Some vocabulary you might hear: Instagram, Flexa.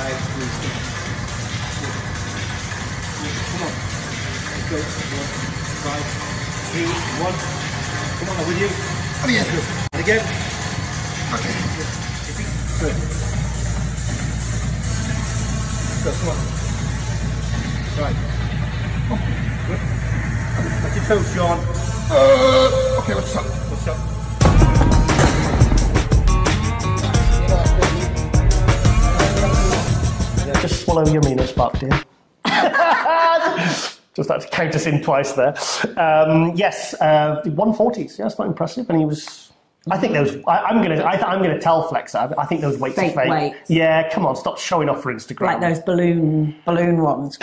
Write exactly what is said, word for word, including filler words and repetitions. five, three, six. Come on. Let's go. One, five, three, one. Come on, I'm with you. Oh yeah, good. And again. Okay. Good. Let's go, come on. Right. Oh, good. Back your toes, Sean. Uh, okay, what's up? What's up? Just swallow your meanest bark, dear. Just had to count us in twice there. Um, yes, uh, one forties. Yeah, that's not impressive. And he was. I think those. I, I'm gonna. I th I'm gonna tell Flexa. I think those weights fake are fake. Weights. Yeah, come on, stop showing off for Instagram. Like those balloon balloon ones.